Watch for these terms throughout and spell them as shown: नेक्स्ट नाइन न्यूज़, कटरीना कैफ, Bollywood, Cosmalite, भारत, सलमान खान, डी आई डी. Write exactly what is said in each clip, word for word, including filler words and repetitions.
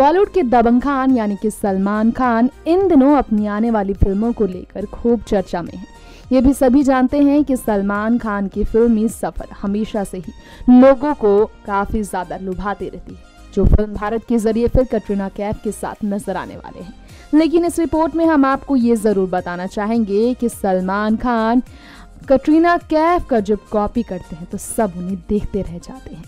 बॉलीवुड के दबंग खान यानी कि सलमान खान इन दिनों अपनी आने वाली फिल्मों को लेकर खूब चर्चा में हैं। ये भी सभी जानते हैं कि सलमान खान की फिल्मी सफर हमेशा से ही लोगों को काफ़ी ज़्यादा लुभाती रहती है, जो फिल्म भारत के जरिए फिर कटरीना कैफ के साथ नजर आने वाले हैं। लेकिन इस रिपोर्ट में हम आपको ये ज़रूर बताना चाहेंगे कि सलमान खान कटरीना कैफ का जब कॉपी करते हैं तो सब उन्हें देखते रह जाते हैं।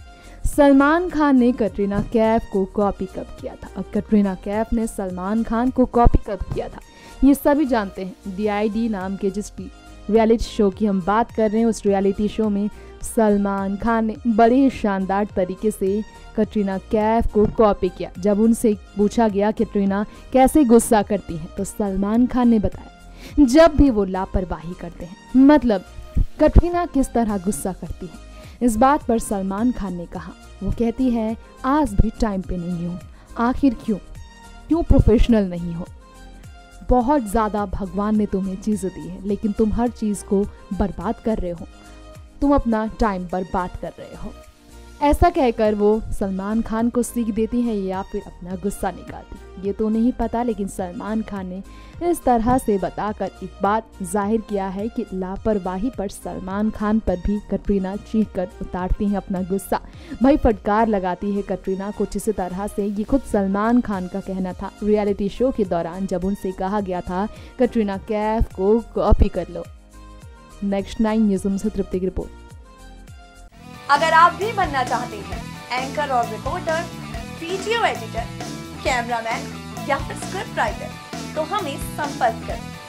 सलमान खान ने कटरीना कैफ को कॉपी कब किया था और कटरीना कैफ ने सलमान खान को कॉपी कब किया था, ये सभी जानते हैं। डी आई डी नाम के जिस रियलिटी शो की हम बात कर रहे हैं, उस रियलिटी शो में सलमान खान ने बड़े ही शानदार तरीके से कटरीना कैफ को कॉपी किया। जब उनसे पूछा गया कि कटरीना कैसे गुस्सा करती हैं, तो सलमान खान ने बताया, जब भी वो लापरवाही करते हैं। मतलब कटरीना किस तरह गुस्सा करती है, इस बात पर सलमान खान ने कहा, वो कहती है आज भी टाइम पे नहीं हो, आखिर क्यों क्यों प्रोफेशनल नहीं हो। बहुत ज़्यादा भगवान ने तुम्हें चीज़ें दी है, लेकिन तुम हर चीज़ को बर्बाद कर रहे हो, तुम अपना टाइम बर्बाद कर रहे हो। ऐसा कहकर वो सलमान खान को सीख देती है या फिर अपना गुस्सा निकालती, ये तो नहीं पता। लेकिन सलमान खान ने इस तरह से बताकर एक बात जाहिर किया है कि लापरवाही पर सलमान खान पर भी कटरीना चीख कर उतारती हैं अपना गुस्सा, भाई फटकार लगाती है कटरीना को जिस तरह से। ये खुद सलमान खान का कहना था रियलिटी शो के दौरान, जब उनसे कहा गया था कटरीना कैफ को कॉपी कर लो। नेक्स्ट नाइन न्यूज़ से तृप्ति की रिपोर्ट। अगर आप भी बनना चाहते हैं एंकर और रिपोर्टर, वीडियो एडिटर, कैमरामैन या फिर स्क्रिप्ट राइटर, तो हमें संपर्क करें।